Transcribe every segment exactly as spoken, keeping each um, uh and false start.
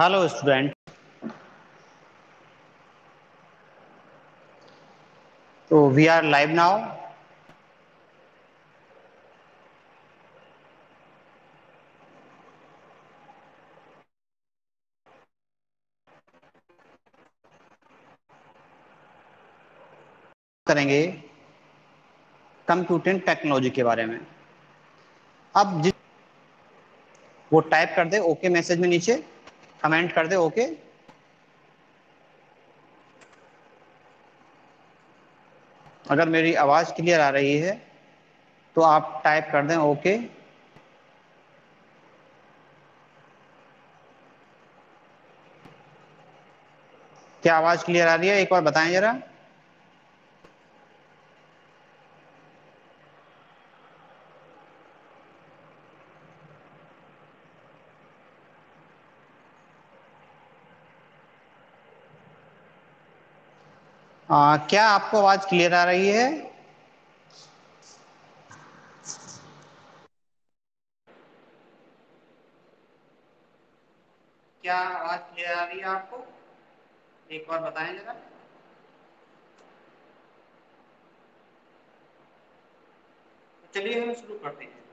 Hello student, तो we are live now. करेंगे computing technology के बारे में। अब जिस वो टाइप कर दे ओके मैसेज में, नीचे कमेंट कर दे ओके। अगर मेरी आवाज क्लियर आ रही है तो आप टाइप कर दें ओके। क्या आवाज क्लियर आ रही है? एक बार बताएं जरा। आ, क्या आपको आवाज क्लियर आ रही है? क्या आवाज क्लियर आ रही है आपको? एक बार बताएं जरा। चलिए हम शुरू करते हैं।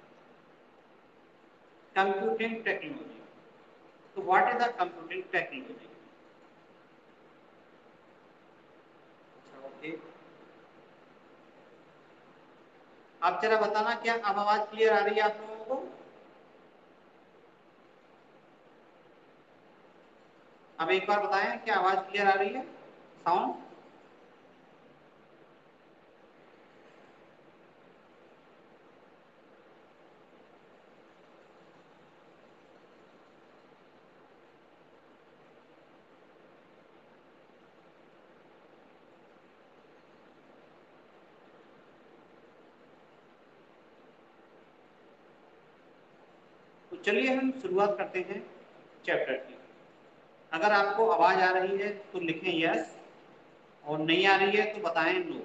कंप्यूटिंग टेक्नोलॉजी, तो what is the computing technology? आप जरा बताना, क्या अब आवाज क्लियर आ रही है आप लोगों को? अब एक बार बताएं, क्या आवाज क्लियर आ रही है? साउंड चलिए हम शुरुआत करते हैं चैप्टर की। अगर आपको आवाज आ रही है तो लिखें यस, और नहीं आ रही है तो बताएं नो।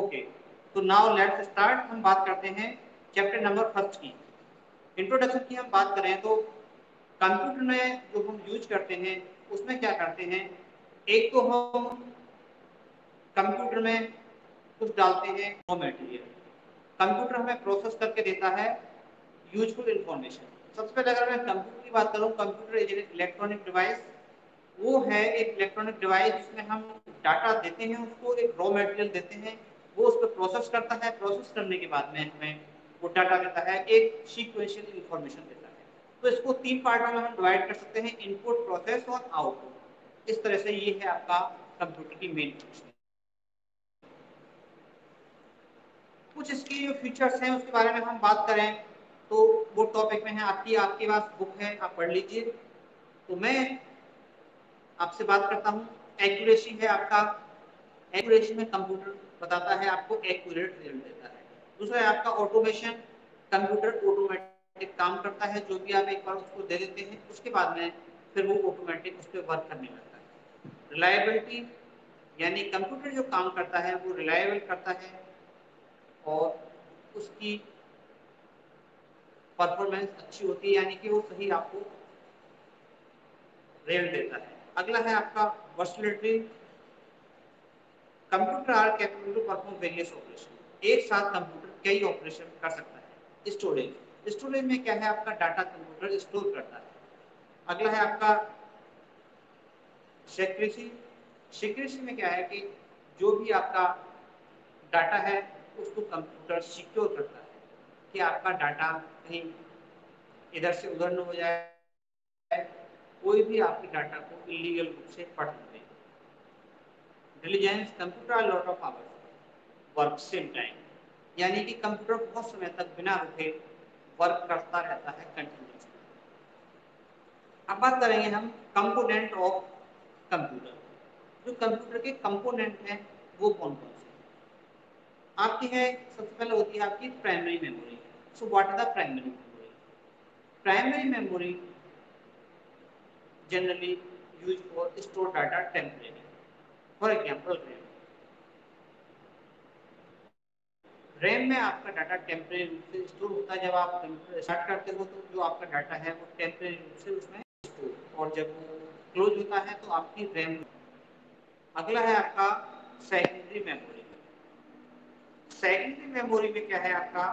ओके, तो नाउ लेट्स स्टार्ट। हम बात करते हैं चैप्टर नंबर फर्स्ट की। इंट्रोडक्शन की हम बात करें तो कंप्यूटर में जो हम यूज करते हैं उसमें क्या करते हैं, एक तो हम कंप्यूटर में कुछ डालते हैं रॉ मटेरियल, कंप्यूटर हमें प्रोसेस करके देता है यूजफुल इंफॉर्मेशन। सबसे पहले अगर मैं कंप्यूटर की बात करूं, computer is an electronic device. वो है एक इलेक्ट्रॉनिक डिवाइस जिसमें हम डाटा देते हैं, उसको एक रॉ मटेरियल देते हैं, वो उस पर प्रोसेस करता है। प्रोसेस करने के बाद में हमें वो डाटा देता है, एक सीक्वेंशियल इंफॉर्मेशन देता है। तो इसको तीन पार्ट में हम डिवाइड कर सकते हैं, इनपुट, प्रोसेस और आउटपुट। इस तरह से ये है आपका कंप्यूटर की मेन फंक्शन। कुछ इसके जो फीचर्स हैं उसके बारे में हम बात करें तो वो टॉपिक में है आपकी, आपके पास बुक है, आप पढ़ लीजिए। तो मैं आपसे बात करता हूँ, एक्यूरेसी है आपका। एक्यूरेसी में कंप्यूटर बताता है आपको, एक्यूरेट रिजल्ट देता है। दूसरा है आपका ऑटोमेशन, कंप्यूटर ऑटोमेट एक काम करता है, जो भी आप एक बार उसको दे देते हैं उसके बाद में फिर वो ऑटोमेटिक उस पर वर्क करने लगता है। रिलायबिलिटी, यानी कंप्यूटर जो काम करता है वो रिलायबल करता है और उसकी परफॉर्मेंस अच्छी होती है, यानी कि वो सही आपको रिजल्ट देता है। अगला है आपका versatility, computer are capable to perform various operation, एक साथ कंप्यूटर कई ऑपरेशन कर सकता है। स्टोरेज, स्टोरेज में क्या है आपका, डाटा कंप्यूटर स्टोर करता है। अगला है आपका सिक्योरिटी, सिक्योरिटी में क्या है कि जो भी आपका डाटा है उसको कंप्यूटर सिक्योर करता है कि आपका डाटा कहीं इधर से उधर न हो जाए, कोई भी आपके डाटा को इलीगल रूप से पढ़ न दे। Intelligence, computer lot of hours work same time, यानी कि कंप्यूटर बहुत समय तक बिना रुके वर्क करता रहता है कंटिन्यूअसली। अब बात करेंगे हम कंपोनेंट ऑफ कंप्यूटर, जो कंप्यूटर के कंपोनेंट हैं वो कौन कौन से हैं। आपकी है, सबसे पहले होती है आपकी primary memory. So what is the primary memory? Primary memory generally use for store data temporary, for example RAM RAM में आपका डाटा टेम्परेरी रूप से स्टोर होता है। जब आप कंप्यूटर स्टार्ट करते हो तो जो आपका डाटा है वो टेम्परेरी रूप से उसमें स्टोर, और जब क्लोज होता है तो आपकी रैम। अगला है आपका सेकेंडरी मेमोरी। सेकेंडरी मेमोरी में क्या है आपका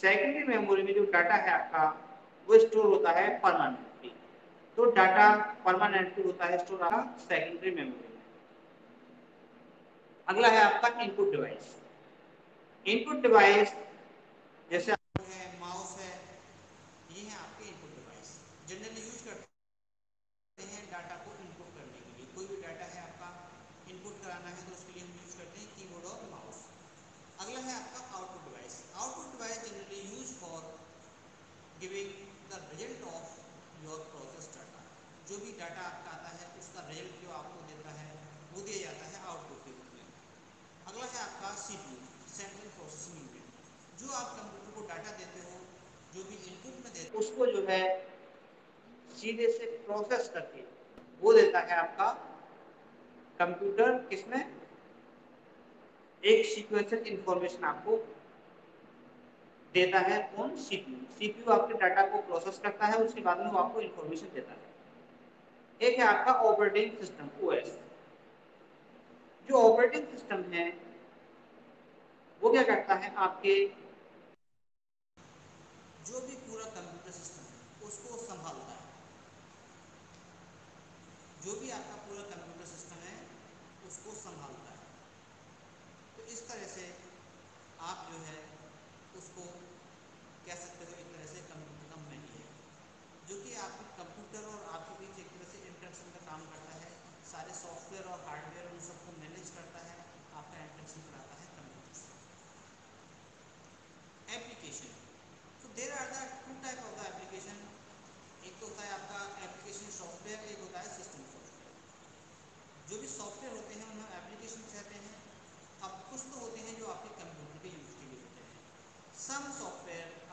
सेकेंडरी मेमोरी में जो डाटा है आपका वो स्टोर होता है परमानेंटली। तो डाटा परमानेंटली होता है स्टोर आपका सेकेंडरी मेमोरी में। अगला है आपका इनपुट डिवाइस। इनपुट डिवाइस जैसे है माउस है, ये है आपके इनपुट डिवाइस। जनरली यूज करते हैं डाटा को इनपुट करने के लिए। कोई भी डाटा है आपका इनपुट कराना है तो उसके लिए हम यूज करते हैं कीबोर्ड और माउस। अगला है आपका output device. Output device generally use for giving the result of your process data. जो भी डाटा आपका आता है उसका रिजल्ट जो आपको देता है वो दिया जाता है आउटपुट के रूप में। अगला है आपका सीपीयू, सेंट्रल प्रोसेसिंग यूनिट। जो आप कंप्यूटर को डाटा देते हो, जो भी इनपुट में देते हो, उसको जो है सीधे से प्रोसेस करके वो देता है आपका कंप्यूटर। किसमें एक सीक्वेंशियल इंफॉर्मेशन आपको देता है। कौन? सीपीयू। सीपीयू आपके डाटा को प्रोसेस करता है, उसके बाद में वो आपको इंफॉर्मेशन देता है। एक है आपका ऑपरेटिंग सिस्टम, ओएस। जो ऑपरेटिंग सिस्टम है वो क्या करता है, आपके जो भी पूरा कंप्यूटर सिस्टम है उसको संभालता है। जो भी आपका पूरा कंप्यूटर सिस्टम है उसको संभालता है। इस तरह से आप जो है उसको कह सकते हो, एक तरह से कंप्यूटर का मेन्यू है जो कि आपके कंप्यूटर और आपके बीच एक तरह से इंटरेक्शन का काम करता है। सारे सॉफ्टवेयर और हार्डवेयर उन सबको मैनेज करता है, आपका इंटरेक्शन कराता है कंप्यूटर से। एप्लीकेशन, तो there are the two type of the application. एक तो होता है आपका एप्लीकेशन सॉफ्टवेयर, एक होता है सिस्टम सॉफ्टवेयर। जो भी सॉफ्टवेयर होते हैं उन्हें एप्लीकेशन कहते हैं। अब कुछ तो होते हैं जो आपके कंप्यूटर के यूज के लिए होते हैं। Some software